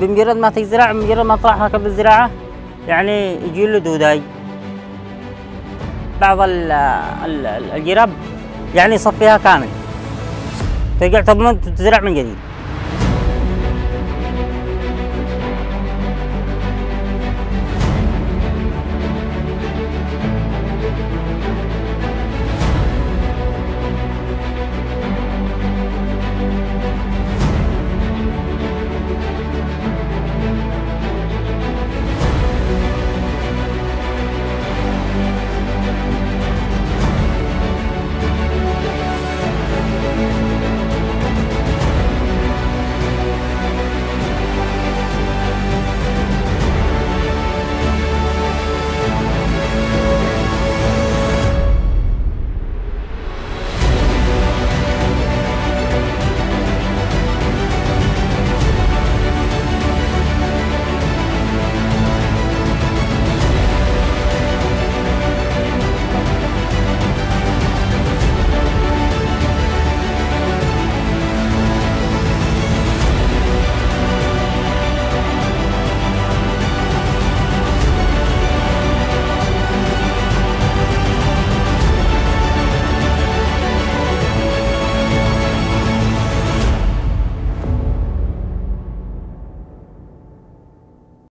بمجرد ما تزرع، بمجرد ما تطلع حركة بالزراعة يعني يجي له دوداي. بعض الجراب يعني يصفيها كامل ترجع تضمن تزرع من جديد.